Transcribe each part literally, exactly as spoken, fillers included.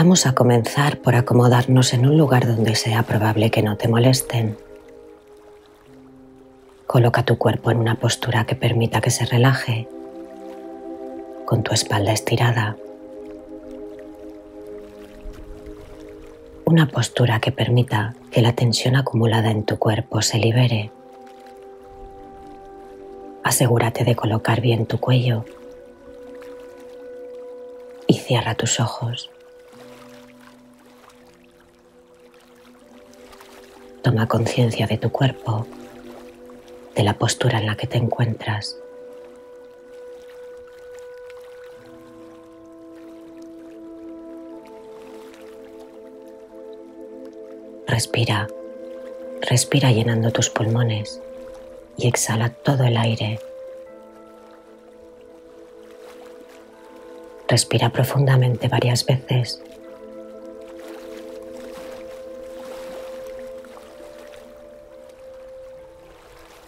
Vamos a comenzar por acomodarnos en un lugar donde sea probable que no te molesten. Coloca tu cuerpo en una postura que permita que se relaje, con tu espalda estirada. Una postura que permita que la tensión acumulada en tu cuerpo se libere. Asegúrate de colocar bien tu cuello y cierra tus ojos. Toma conciencia de tu cuerpo, de la postura en la que te encuentras. Respira, respira llenando tus pulmones y exhala todo el aire. Respira profundamente varias veces.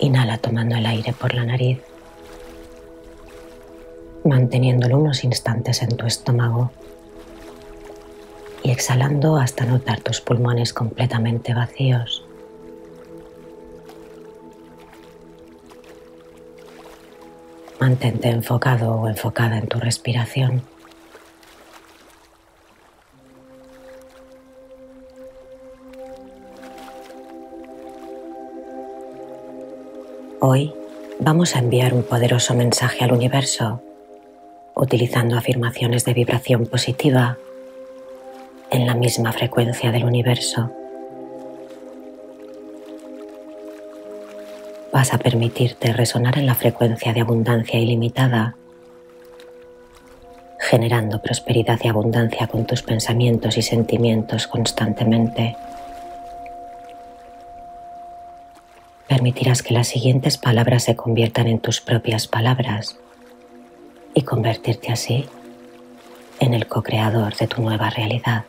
Inhala tomando el aire por la nariz, manteniéndolo unos instantes en tu estómago y exhalando hasta notar tus pulmones completamente vacíos. Mantente enfocado o enfocada en tu respiración. Hoy vamos a enviar un poderoso mensaje al universo, utilizando afirmaciones de vibración positiva en la misma frecuencia del universo. Vas a permitirte resonar en la frecuencia de abundancia ilimitada, generando prosperidad y abundancia con tus pensamientos y sentimientos constantemente. Permitirás que las siguientes palabras se conviertan en tus propias palabras y convertirte así en el co-creador de tu nueva realidad.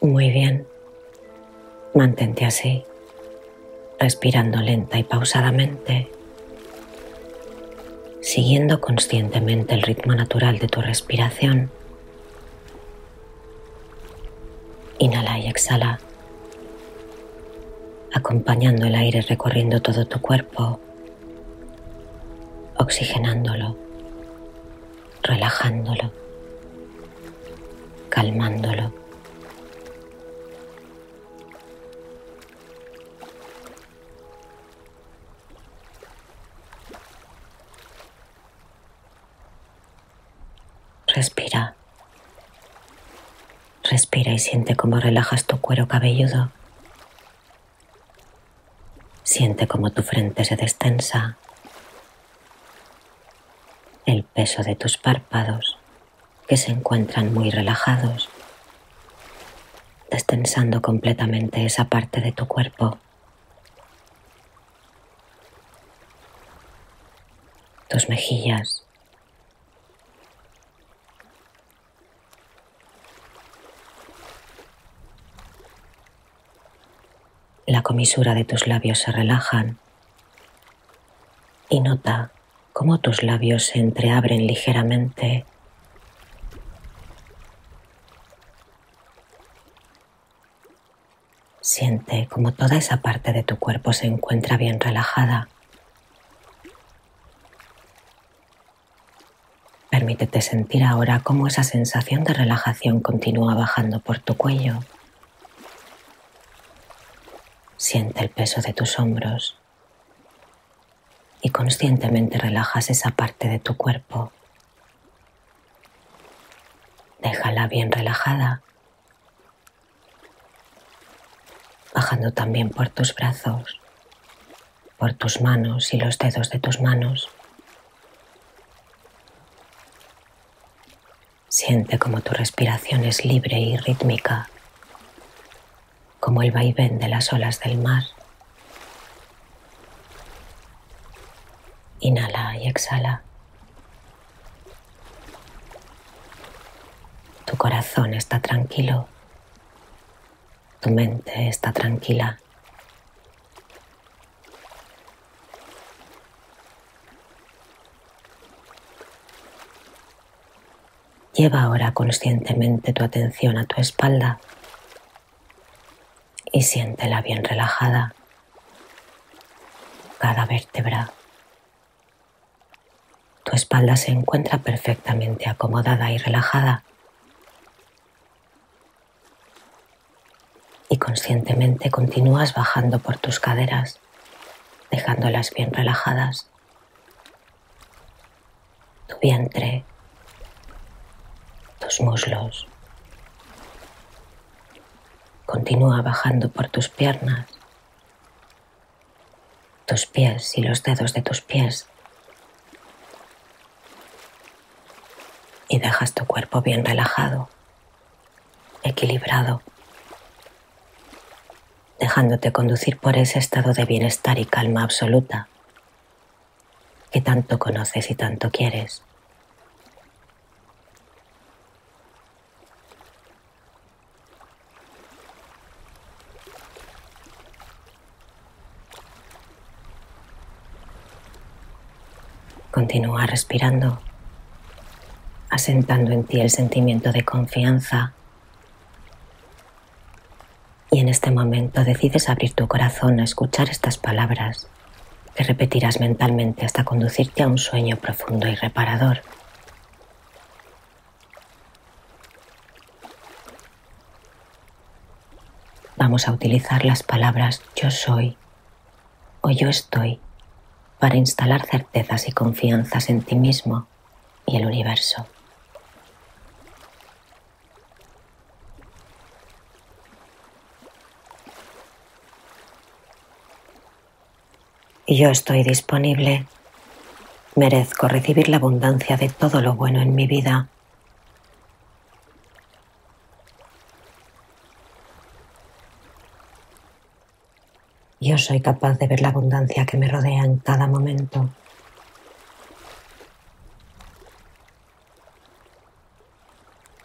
Muy bien, mantente así, respirando lenta y pausadamente, siguiendo conscientemente el ritmo natural de tu respiración. Inhala y exhala, acompañando el aire recorriendo todo tu cuerpo, oxigenándolo, relajándolo, calmándolo. Respira, respira y siente cómo relajas tu cuero cabelludo. Siente cómo tu frente se destensa, el peso de tus párpados que se encuentran muy relajados, destensando completamente esa parte de tu cuerpo. Tus mejillas. La comisura de tus labios se relajan y nota cómo tus labios se entreabren ligeramente. Siente cómo toda esa parte de tu cuerpo se encuentra bien relajada. Permítete sentir ahora cómo esa sensación de relajación continúa bajando por tu cuello. Siente el peso de tus hombros y conscientemente relajas esa parte de tu cuerpo. Déjala bien relajada, bajando también por tus brazos, por tus manos y los dedos de tus manos. Siente cómo tu respiración es libre y rítmica, como el vaivén de las olas del mar. Inhala y exhala. Tu corazón está tranquilo, Tu mente está tranquila. Lleva ahora conscientemente tu atención a tu espalda y siéntela bien relajada, cada vértebra. Tu espalda se encuentra perfectamente acomodada y relajada. Y conscientemente continúas bajando por tus caderas, dejándolas bien relajadas. Tu vientre, tus muslos. Continúa bajando por tus piernas, tus pies y los dedos de tus pies. Y dejas tu cuerpo bien relajado, equilibrado, dejándote conducir por ese estado de bienestar y calma absoluta que tanto conoces y tanto quieres. Continúa respirando, asentando en ti el sentimiento de confianza. Y en este momento decides abrir tu corazón a escuchar estas palabras que repetirás mentalmente hasta conducirte a un sueño profundo y reparador. Vamos a utilizar las palabras yo soy o yo estoy para instalar certezas y confianzas en ti mismo y el universo. Yo estoy disponible. Merezco recibir la abundancia de todo lo bueno en mi vida. Yo soy capaz de ver la abundancia que me rodea en cada momento.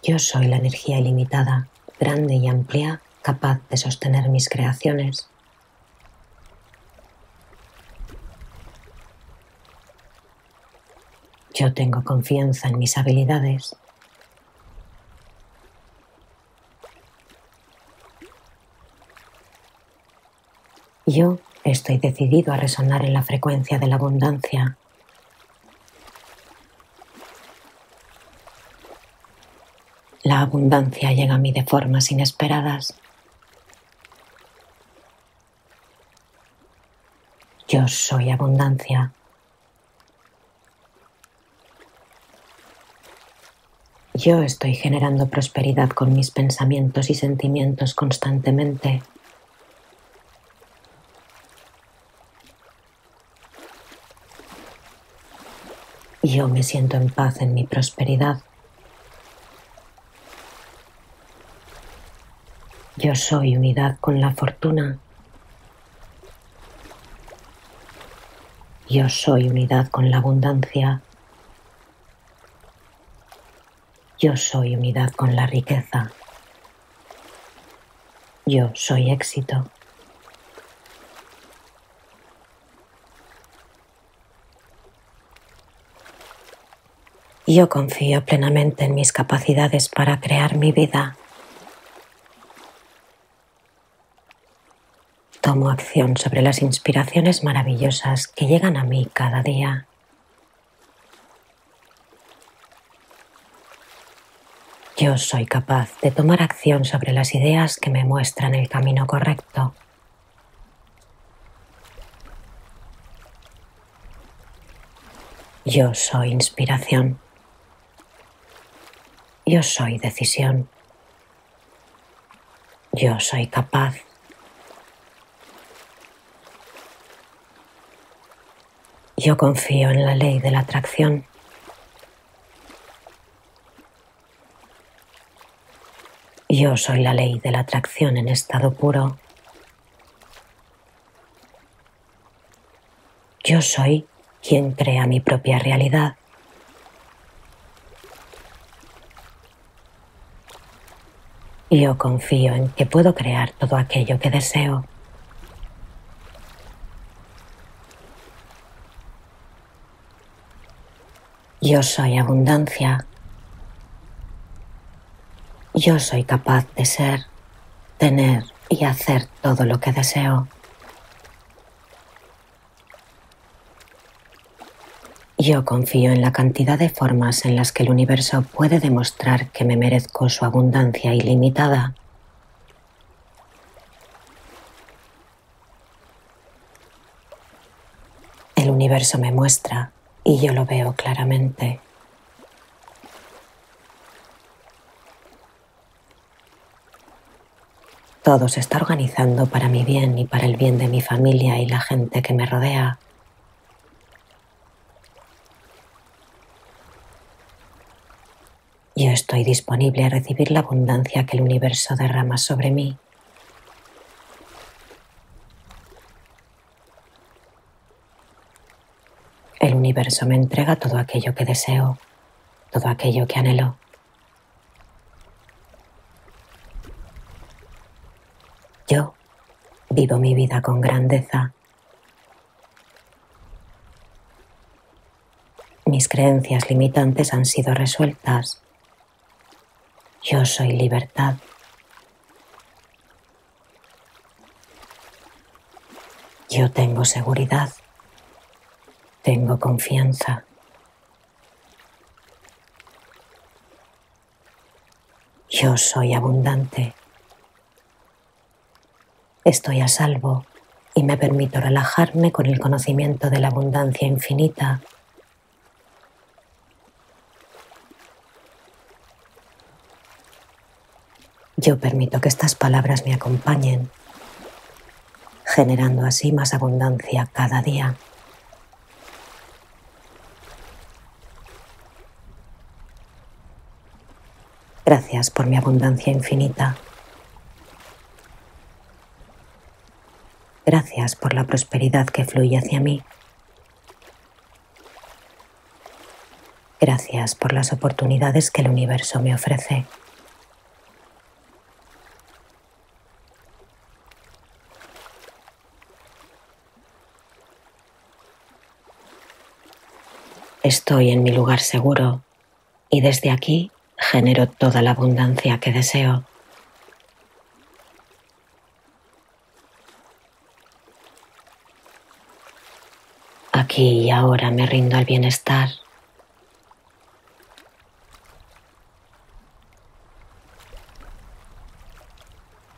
Yo soy la energía ilimitada, grande y amplia, capaz de sostener mis creaciones. Yo tengo confianza en mis habilidades. Yo estoy decidido a resonar en la frecuencia de la abundancia. La abundancia llega a mí de formas inesperadas. Yo soy abundancia. Yo estoy generando prosperidad con mis pensamientos y sentimientos constantemente. Yo me siento en paz en mi prosperidad. Yo soy unidad con la fortuna. Yo soy unidad con la abundancia. Yo soy unidad con la riqueza. Yo soy éxito. Yo confío plenamente en mis capacidades para crear mi vida. Tomo acción sobre las inspiraciones maravillosas que llegan a mí cada día. Yo soy capaz de tomar acción sobre las ideas que me muestran el camino correcto. Yo soy inspiración. Yo soy decisión. Yo soy capaz. Yo confío en la ley de la atracción. Yo soy la ley de la atracción en estado puro. Yo soy quien crea mi propia realidad. Yo confío en que puedo crear todo aquello que deseo. Yo soy abundancia. Yo soy capaz de ser, tener y hacer todo lo que deseo. Yo confío en la cantidad de formas en las que el universo puede demostrar que me merezco su abundancia ilimitada. El universo me muestra y yo lo veo claramente. Todo se está organizando para mi bien y para el bien de mi familia y la gente que me rodea. Yo estoy disponible a recibir la abundancia que el universo derrama sobre mí. El universo me entrega todo aquello que deseo, todo aquello que anhelo. Yo vivo mi vida con grandeza. Mis creencias limitantes han sido resueltas. Yo soy libertad. Yo tengo seguridad. Tengo confianza. Yo soy abundante. Estoy a salvo y me permito relajarme con el conocimiento de la abundancia infinita. Yo permito que estas palabras me acompañen, generando así más abundancia cada día. Gracias por mi abundancia infinita. Gracias por la prosperidad que fluye hacia mí. Gracias por las oportunidades que el universo me ofrece. Estoy en mi lugar seguro y desde aquí genero toda la abundancia que deseo. Aquí y ahora me rindo al bienestar.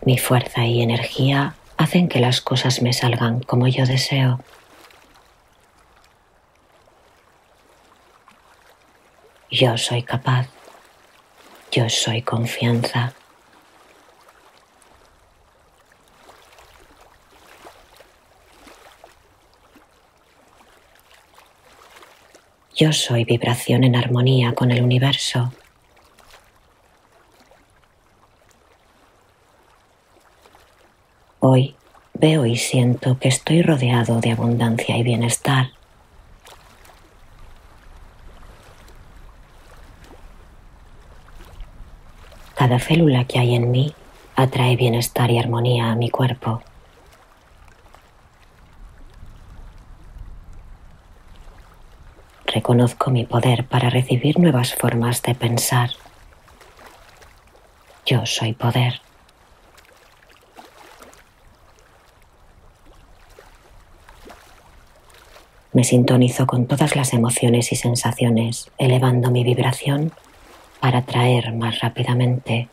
Mi fuerza y energía hacen que las cosas me salgan como yo deseo. Yo soy capaz. Yo soy confianza. Yo soy vibración en armonía con el universo. Hoy veo y siento que estoy rodeado de abundancia y bienestar. Cada célula que hay en mí atrae bienestar y armonía a mi cuerpo. Reconozco mi poder para recibir nuevas formas de pensar. Yo soy poder. Me sintonizo con todas las emociones y sensaciones, elevando mi vibración para atraer más rápidamente.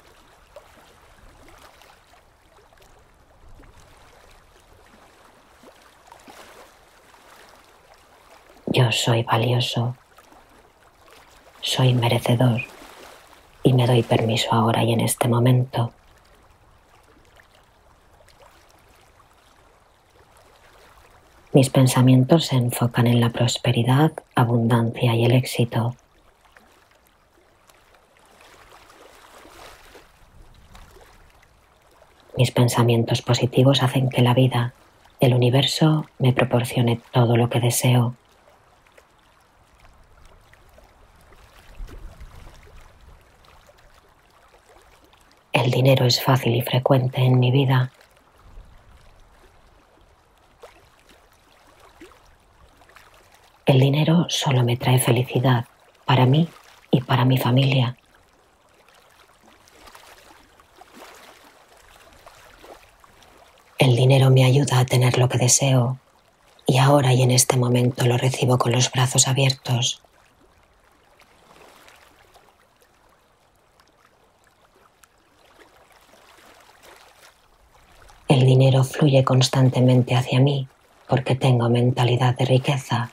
Yo soy valioso, soy merecedor y me doy permiso ahora y en este momento. Mis pensamientos se enfocan en la prosperidad, abundancia y el éxito. Mis pensamientos positivos hacen que la vida, el universo, me proporcione todo lo que deseo. dinero es fácil y frecuente en mi vida. El dinero solo me trae felicidad para mí y para mi familia. El dinero me ayuda a tener lo que deseo, y ahora y en este momento lo recibo con los brazos abiertos. El dinero fluye constantemente hacia mí porque tengo mentalidad de riqueza.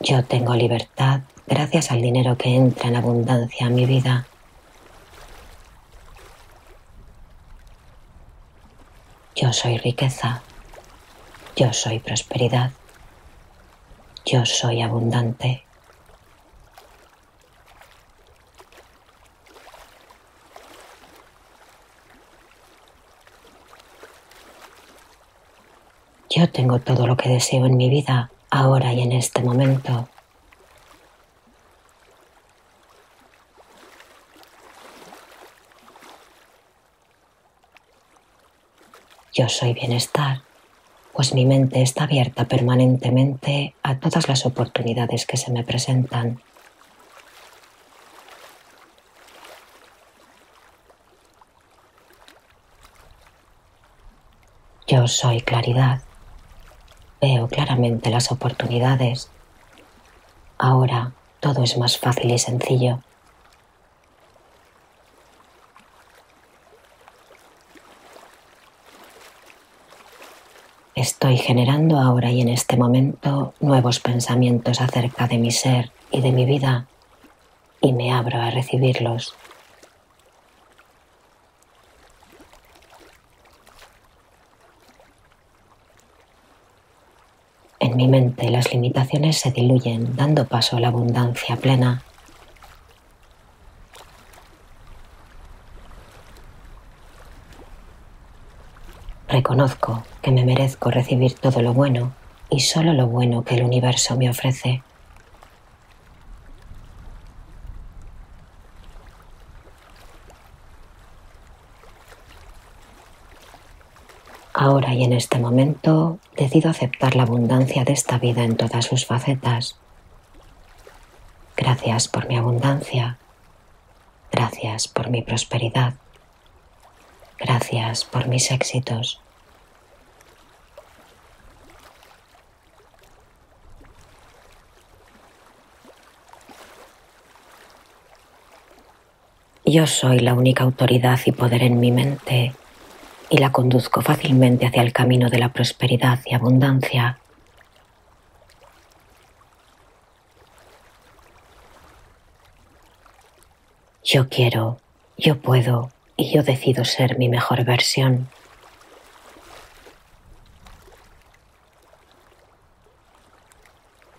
Yo tengo libertad gracias al dinero que entra en abundancia a mi vida. Yo soy riqueza. Yo soy prosperidad. Yo soy abundante. Yo tengo todo lo que deseo en mi vida, ahora y en este momento. Yo soy bienestar, pues mi mente está abierta permanentemente a todas las oportunidades que se me presentan. Yo soy claridad. Veo claramente las oportunidades. Ahora todo es más fácil y sencillo. Estoy generando ahora y en este momento nuevos pensamientos acerca de mi ser y de mi vida, y me abro a recibirlos. En mi mente las limitaciones se diluyen, dando paso a la abundancia plena. Reconozco que me merezco recibir todo lo bueno y solo lo bueno que el universo me ofrece. Ahora y en este momento decido aceptar la abundancia de esta vida en todas sus facetas. Gracias por mi abundancia. Gracias por mi prosperidad. Gracias por mis éxitos. Yo soy la única autoridad y poder en mi mente, y la conduzco fácilmente hacia el camino de la prosperidad y abundancia. Yo quiero, yo puedo, y yo decido ser mi mejor versión.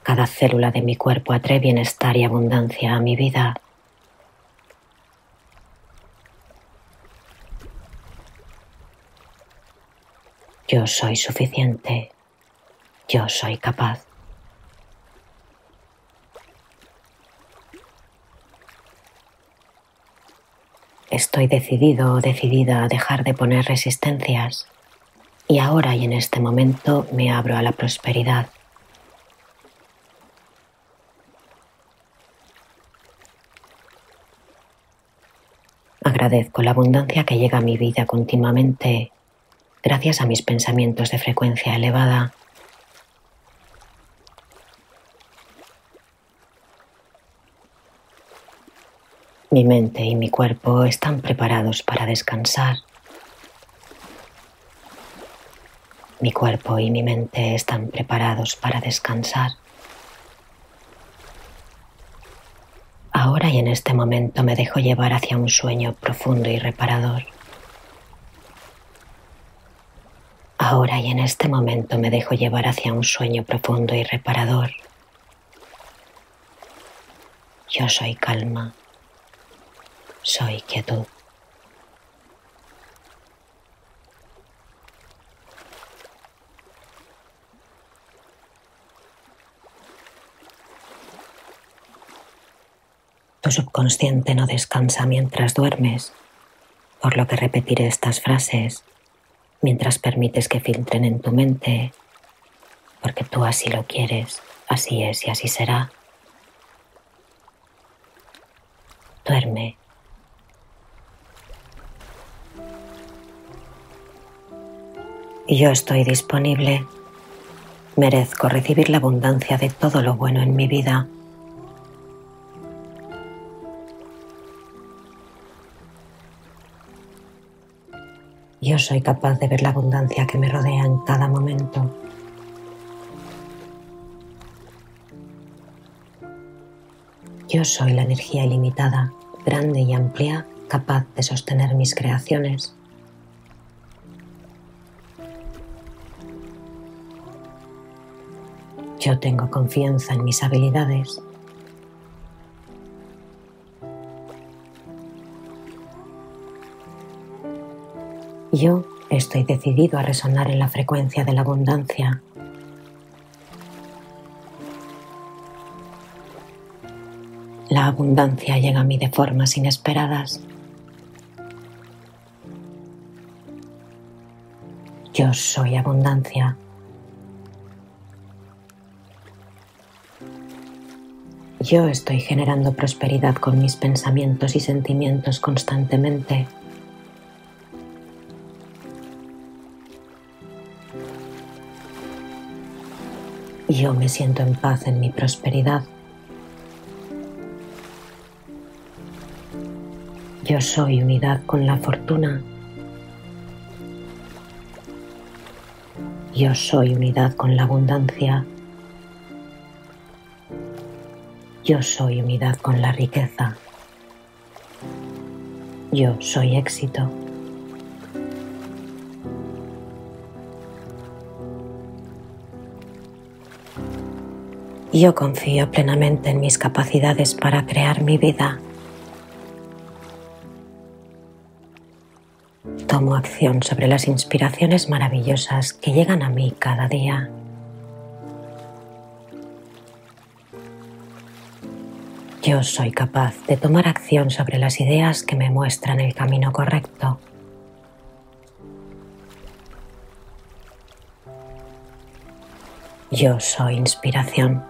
Cada célula de mi cuerpo atrae bienestar y abundancia a mi vida. Yo soy suficiente. Yo soy capaz. Estoy decidido o decidida a dejar de poner resistencias, y ahora y en este momento me abro a la prosperidad. Agradezco la abundancia que llega a mi vida continuamente, gracias a mis pensamientos de frecuencia elevada. Mi mente y mi cuerpo están preparados para descansar. Mi cuerpo y mi mente están preparados para descansar. Ahora y en este momento me dejo llevar hacia un sueño profundo y reparador. Ahora y en este momento me dejo llevar hacia un sueño profundo y reparador. Yo soy calma. Soy quietud. Tu subconsciente no descansa mientras duermes, por lo que repetiré estas frases mientras permites que filtren en tu mente, porque tú así lo quieres, así es y así será. Duerme. Y yo estoy disponible. Merezco recibir la abundancia de todo lo bueno en mi vida. Yo soy capaz de ver la abundancia que me rodea en cada momento. Yo soy la energía ilimitada, grande y amplia, capaz de sostener mis creaciones. Yo tengo confianza en mis habilidades. Yo estoy decidido a resonar en la frecuencia de la abundancia. La abundancia llega a mí de formas inesperadas. Yo soy abundancia. Yo estoy generando prosperidad con mis pensamientos y sentimientos constantemente. Yo me siento en paz en mi prosperidad. Yo soy unidad con la fortuna. Yo soy unidad con la abundancia. Yo soy unidad con la riqueza. Yo soy éxito. Yo confío plenamente en mis capacidades para crear mi vida. Tomo acción sobre las inspiraciones maravillosas que llegan a mí cada día. Yo soy capaz de tomar acción sobre las ideas que me muestran el camino correcto. Yo soy inspiración.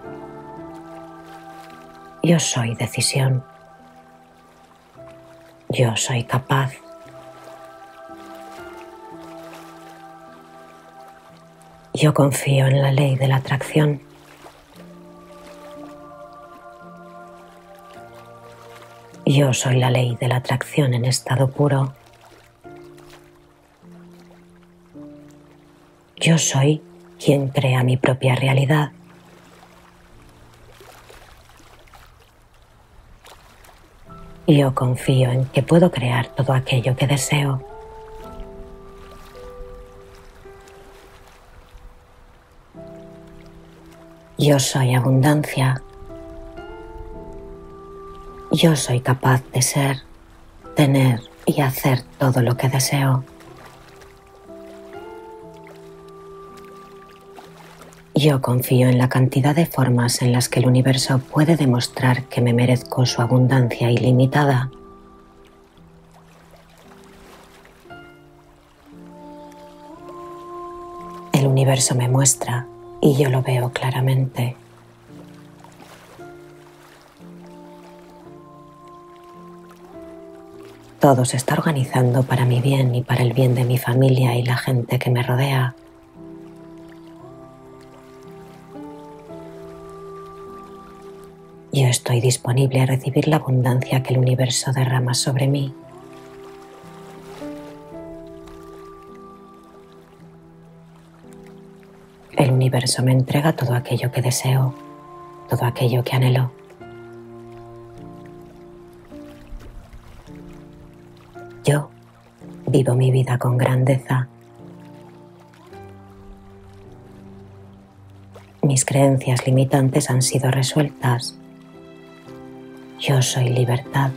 Yo soy decisión. Yo soy capaz. Yo confío en la ley de la atracción. Yo soy la ley de la atracción en estado puro. Yo soy quien crea mi propia realidad. Yo confío en que puedo crear todo aquello que deseo. Yo soy abundancia. Yo soy capaz de ser, tener y hacer todo lo que deseo. Yo confío en la cantidad de formas en las que el universo puede demostrar que me merezco su abundancia ilimitada. El universo me muestra y yo lo veo claramente. Todo se está organizando para mi bien y para el bien de mi familia y la gente que me rodea. Yo estoy disponible a recibir la abundancia que el universo derrama sobre mí. El universo me entrega todo aquello que deseo, todo aquello que anhelo. Yo vivo mi vida con grandeza. Mis creencias limitantes han sido resueltas. Yo soy libertad.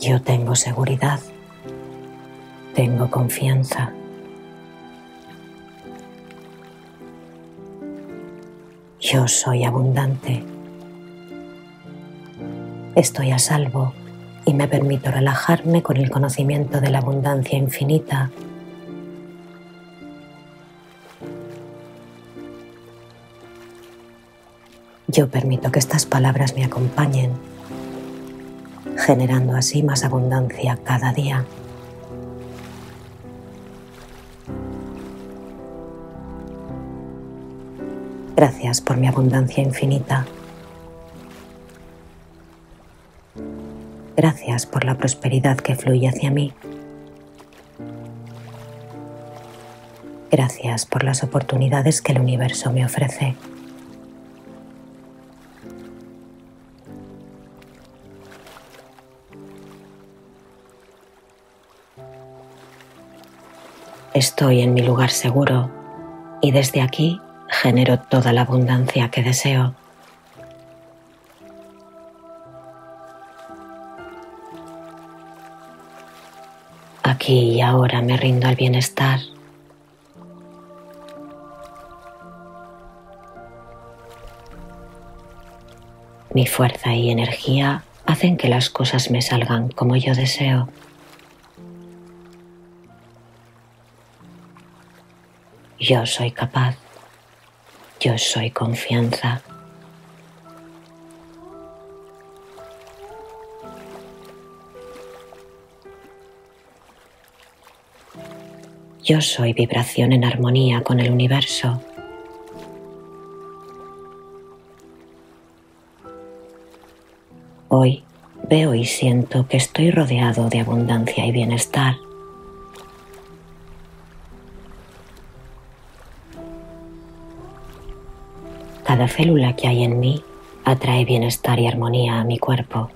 Yo tengo seguridad. Tengo confianza. Yo soy abundante. Estoy a salvo y me permito relajarme con el conocimiento de la abundancia infinita. Yo permito que estas palabras me acompañen, generando así más abundancia cada día. Gracias por mi abundancia infinita. Gracias por la prosperidad que fluye hacia mí. Gracias por las oportunidades que el universo me ofrece. Estoy en mi lugar seguro y desde aquí genero toda la abundancia que deseo. Aquí y ahora me rindo al bienestar. Mi fuerza y energía hacen que las cosas me salgan como yo deseo. Yo soy capaz. Yo soy confianza. Yo soy vibración en armonía con el universo. Hoy veo y siento que estoy rodeado de abundancia y bienestar. Cada célula que hay en mí atrae bienestar y armonía a mi cuerpo.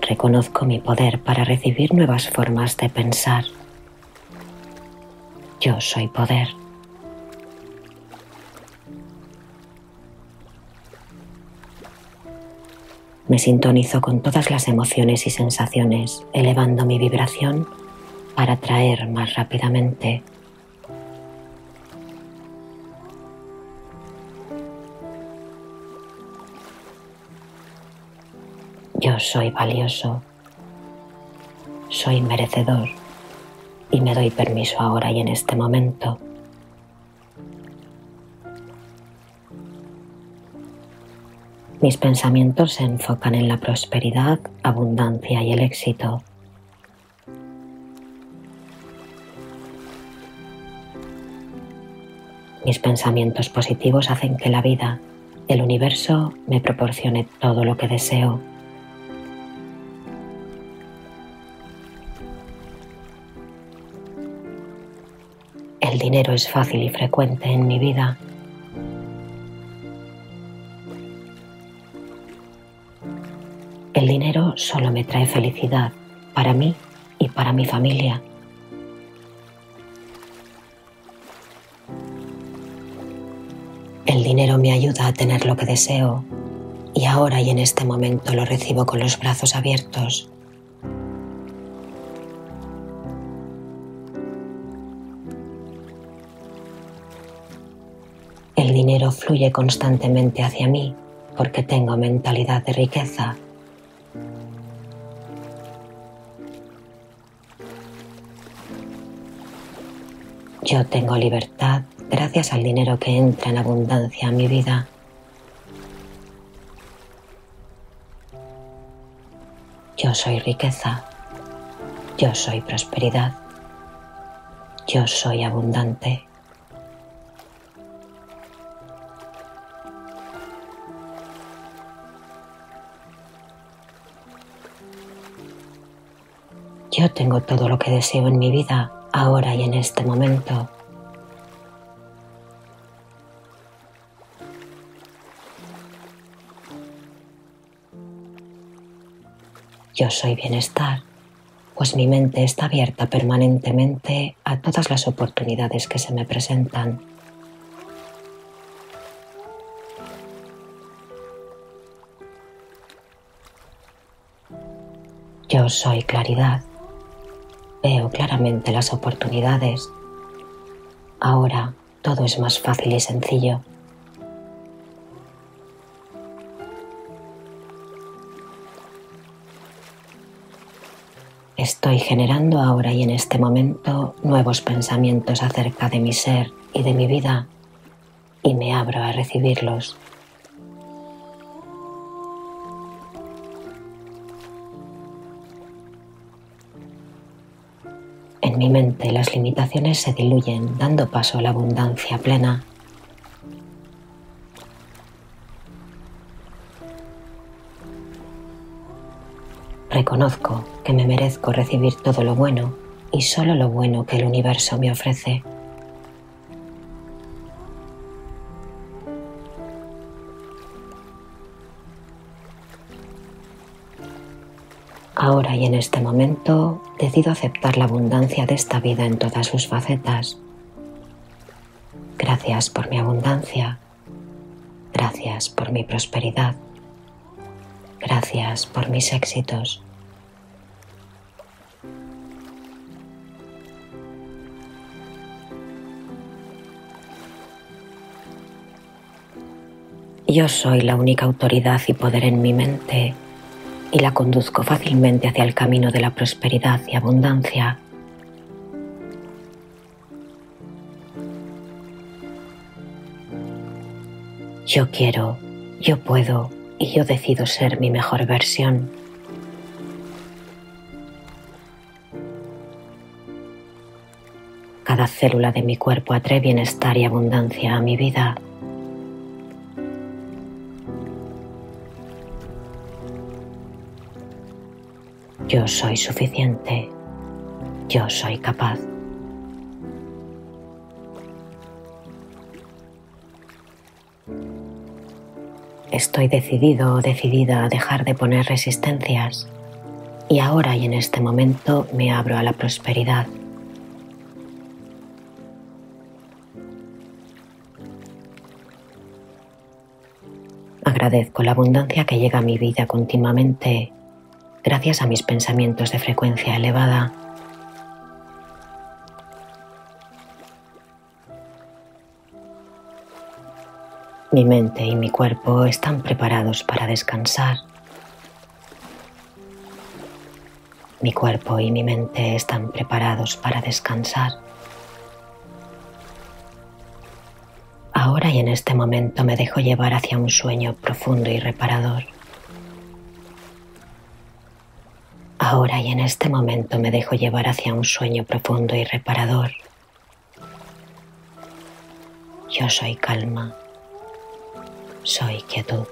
Reconozco mi poder para recibir nuevas formas de pensar. Yo soy poder. Me sintonizo con todas las emociones y sensaciones, elevando mi vibración para atraer más rápidamente. Yo soy valioso, soy merecedor y me doy permiso ahora y en este momento. Mis pensamientos se enfocan en la prosperidad, abundancia y el éxito. Mis pensamientos positivos hacen que la vida, el universo, me proporcione todo lo que deseo. El dinero es fácil y frecuente en mi vida. El dinero solo me trae felicidad para mí y para mi familia. El dinero me ayuda a tener lo que deseo y ahora y en este momento lo recibo con los brazos abiertos. El dinero fluye constantemente hacia mí porque tengo mentalidad de riqueza. Yo tengo libertad gracias al dinero que entra en abundancia a mi vida. Yo soy riqueza. Yo soy prosperidad. Yo soy abundante. Yo tengo todo lo que deseo en mi vida, ahora y en este momento. Yo soy bienestar, pues mi mente está abierta permanentemente a todas las oportunidades que se me presentan. Yo soy claridad. Veo claramente las oportunidades Ahora todo es más fácil y sencillo. Estoy generando ahora y en este momento nuevos pensamientos acerca de mi ser y de mi vida y me abro a recibirlos. En mi mente las limitaciones se diluyen dando paso a la abundancia plena. Reconozco que me merezco recibir todo lo bueno y solo lo bueno que el universo me ofrece. Ahora y en este momento decido aceptar la abundancia de esta vida en todas sus facetas. Gracias por mi abundancia. Gracias por mi prosperidad. Gracias por mis éxitos. Yo soy la única autoridad y poder en mi mente y la conduzco fácilmente hacia el camino de la prosperidad y abundancia. Yo quiero, yo puedo y yo decido ser mi mejor versión. Cada célula de mi cuerpo atrae bienestar y abundancia a mi vida. Yo soy suficiente. Yo soy capaz. Estoy decidido o decidida a dejar de poner resistencias y ahora y en este momento me abro a la prosperidad. Agradezco la abundancia que llega a mi vida continuamente gracias a mis pensamientos de frecuencia elevada. Mi mente y mi cuerpo están preparados para descansar. Mi cuerpo y mi mente están preparados para descansar. Ahora y en este momento me dejo llevar hacia un sueño profundo y reparador. Ahora y en este momento me dejo llevar hacia un sueño profundo y reparador. Yo soy calma. Soy quietud.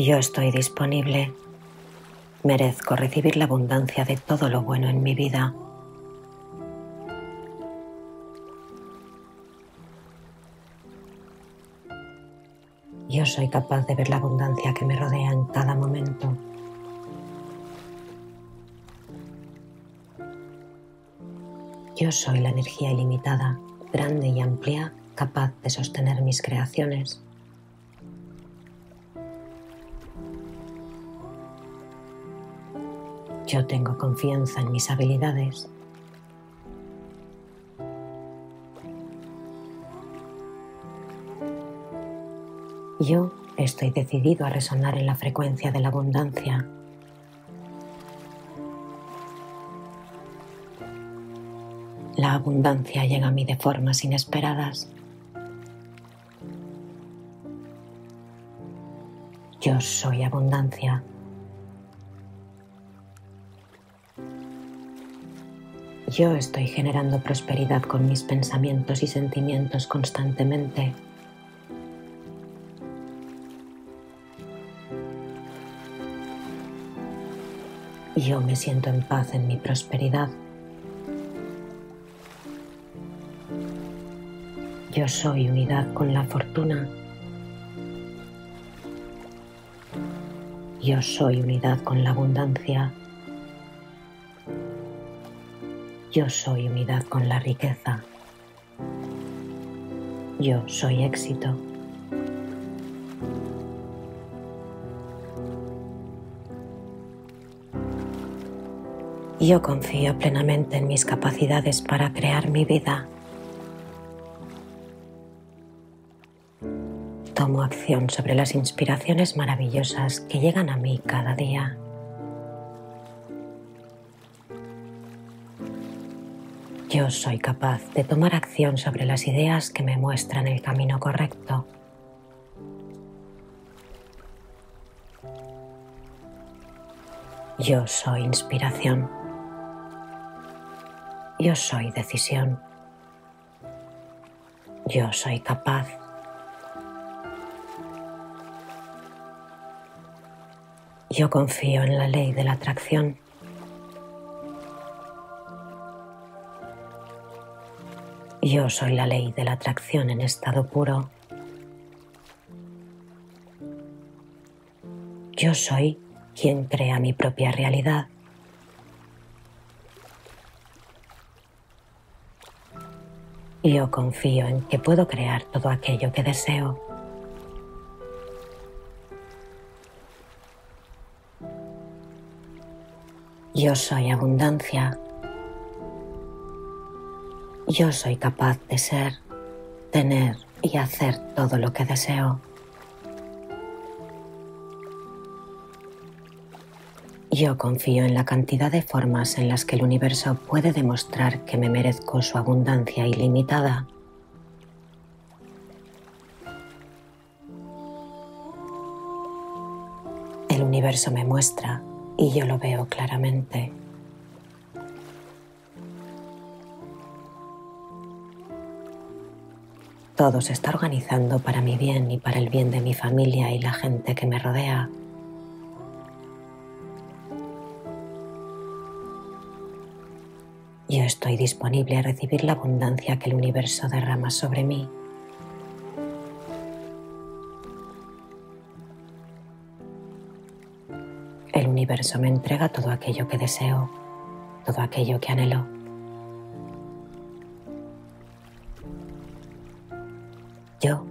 y yo estoy disponible. Merezco recibir la abundancia de todo lo bueno en mi vida. Yo soy capaz de ver la abundancia que me rodea en cada momento. Yo soy la energía ilimitada, grande y amplia, capaz de sostener mis creaciones. Yo tengo confianza en mis habilidades. Yo estoy decidido a resonar en la frecuencia de la abundancia. La abundancia llega a mí de formas inesperadas. Yo soy abundancia. Yo estoy generando prosperidad con mis pensamientos y sentimientos constantemente. Yo me siento en paz en mi prosperidad. Yo soy unidad con la fortuna. Yo soy unidad con la abundancia. Yo soy unidad con la riqueza. Yo soy éxito. Yo confío plenamente en mis capacidades para crear mi vida. Tomo acción sobre las inspiraciones maravillosas que llegan a mí cada día. Yo soy capaz de tomar acción sobre las ideas que me muestran el camino correcto. Yo soy inspiración. Yo soy decisión. Yo soy capaz. Yo confío en la ley de la atracción. Yo soy la ley de la atracción en estado puro. Yo soy quien crea mi propia realidad. Yo confío en que puedo crear todo aquello que deseo. Yo soy abundancia. Yo soy capaz de ser, tener y hacer todo lo que deseo. Yo confío en la cantidad de formas en las que el universo puede demostrar que me merezco su abundancia ilimitada. El universo me muestra y yo lo veo claramente. Todo se está organizando para mi bien y para el bien de mi familia y la gente que me rodea. Yo estoy disponible a recibir la abundancia que el universo derrama sobre mí. El universo me entrega todo aquello que deseo, todo aquello que anhelo. Yo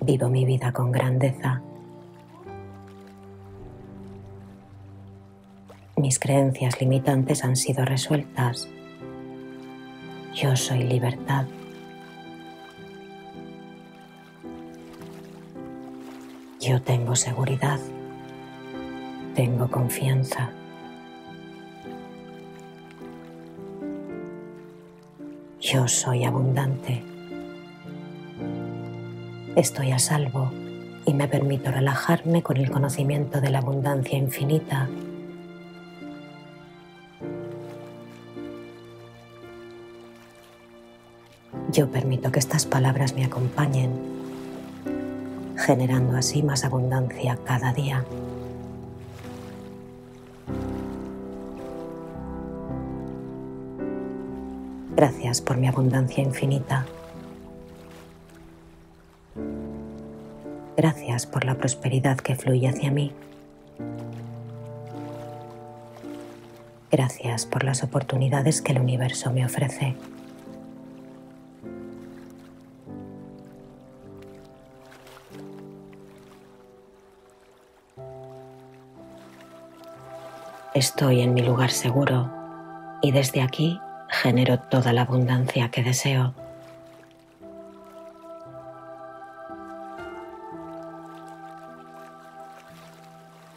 vivo mi vida con grandeza. Mis creencias limitantes han sido resueltas. Yo soy libertad. Yo tengo seguridad. Tengo confianza. Yo soy abundante. Estoy a salvo y me permito relajarme con el conocimiento de la abundancia infinita. Yo permito que estas palabras me acompañen. generando así más abundancia cada día. Gracias por mi abundancia infinita. Gracias por la prosperidad que fluye hacia mí. Gracias por las oportunidades que el universo me ofrece. Estoy en mi lugar seguro y desde aquí genero toda la abundancia que deseo.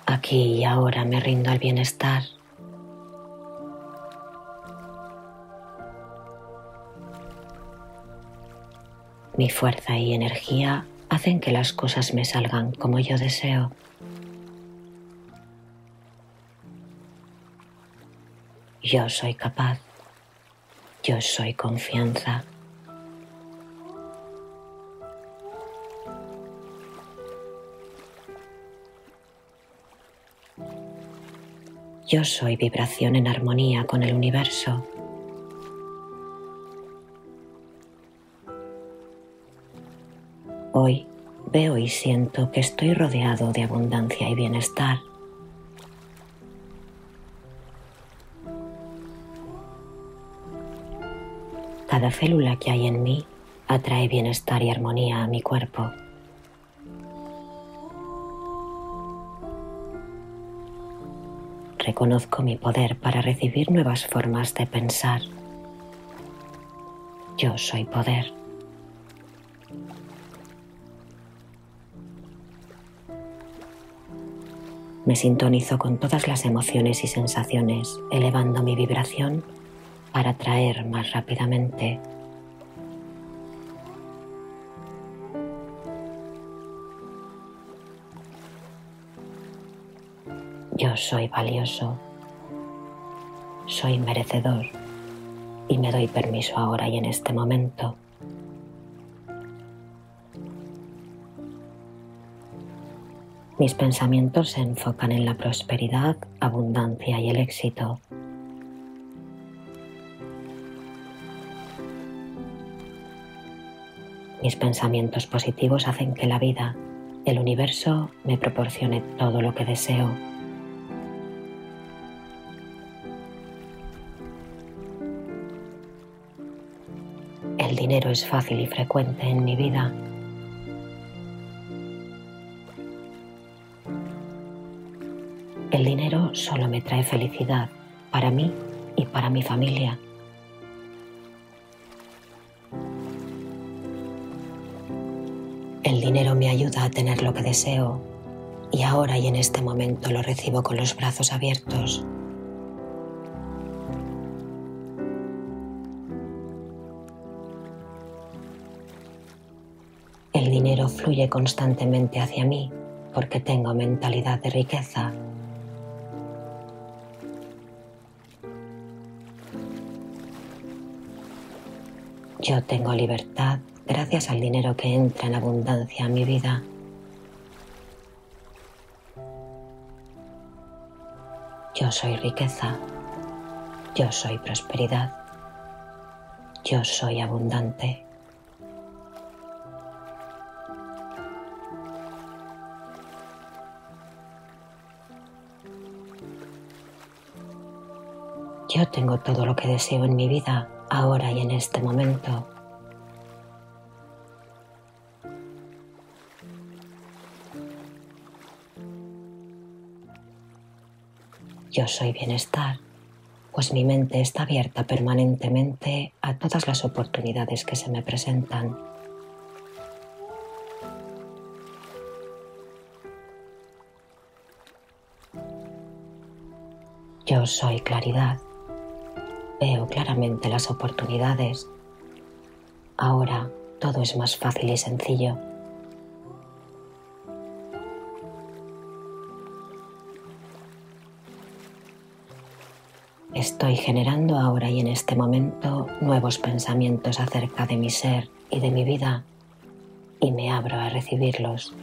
Aquí y ahora me rindo al bienestar. Mi fuerza y energía hacen que las cosas me salgan como yo deseo. Yo soy capaz. Yo soy confianza. Yo soy vibración en armonía con el universo. Hoy veo y siento que estoy rodeado de abundancia y bienestar. Cada célula que hay en mí atrae bienestar y armonía a mi cuerpo. Reconozco mi poder para recibir nuevas formas de pensar. Yo soy poder. Me sintonizo con todas las emociones y sensaciones, elevando mi vibración para atraer más rápidamente. Yo soy valioso, soy merecedor y me doy permiso ahora y en este momento. Mis pensamientos se enfocan en la prosperidad, abundancia y el éxito. Mis pensamientos positivos hacen que la vida, el universo, me proporcione todo lo que deseo. El dinero es fácil y frecuente en mi vida. El dinero solo me trae felicidad para mí y para mi familia. El dinero me ayuda a tener lo que deseo y ahora y en este momento lo recibo con los brazos abiertos. El dinero fluye constantemente hacia mí porque tengo mentalidad de riqueza. Yo tengo libertad. Gracias al dinero que entra en abundancia a mi vida. Yo soy riqueza. Yo soy prosperidad. Yo soy abundante. Yo tengo todo lo que deseo en mi vida, ahora y en este momento. Yo soy bienestar, pues mi mente está abierta permanentemente a todas las oportunidades que se me presentan. Yo soy claridad. Veo claramente las oportunidades. Ahora todo es más fácil y sencillo. Estoy generando ahora y en este momento nuevos pensamientos acerca de mi ser y de mi vida, y me abro a recibirlos.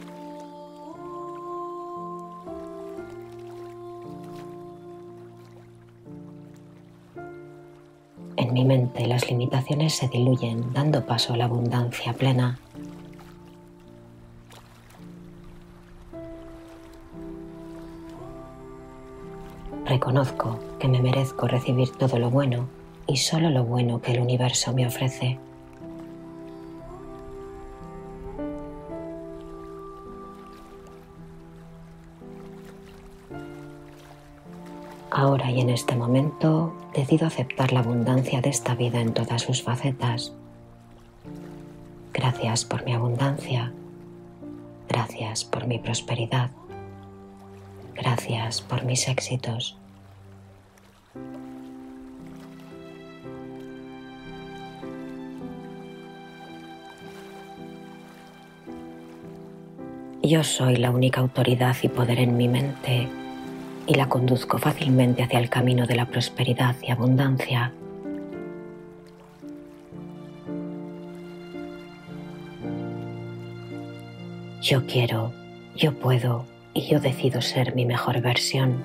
En mi mente las limitaciones se diluyen, dando paso a la abundancia plena. Reconozco que me merezco recibir todo lo bueno y solo lo bueno que el universo me ofrece. Ahora y en este momento, decido aceptar la abundancia de esta vida en todas sus facetas. Gracias por mi abundancia. Gracias por mi prosperidad. Gracias por mis éxitos. Yo soy la única autoridad y poder en mi mente, y la conduzco fácilmente hacia el camino de la prosperidad y abundancia. Yo quiero, yo puedo y yo decido ser mi mejor versión.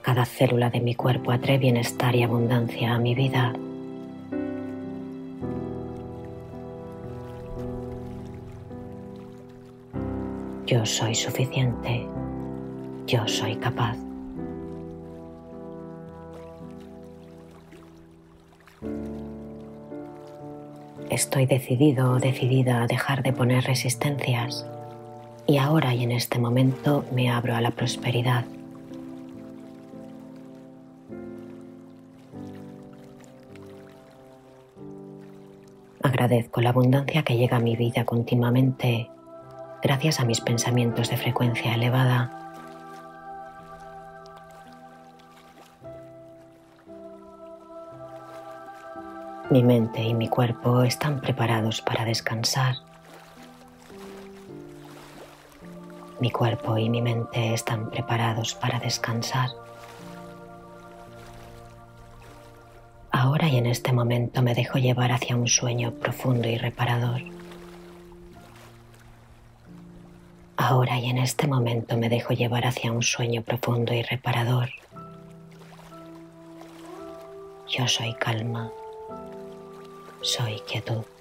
Cada célula de mi cuerpo atrae bienestar y abundancia a mi vida. Yo soy suficiente. Yo soy capaz. Estoy decidido o decidida a dejar de poner resistencias, y ahora y en este momento me abro a la prosperidad. Agradezco la abundancia que llega a mi vida continuamente, gracias a mis pensamientos de frecuencia elevada. Mi mente y mi cuerpo están preparados para descansar. Mi cuerpo y mi mente están preparados para descansar. Ahora y en este momento me dejo llevar hacia un sueño profundo y reparador. Ahora y en este momento me dejo llevar hacia un sueño profundo y reparador. Yo soy calma. Soy quietud.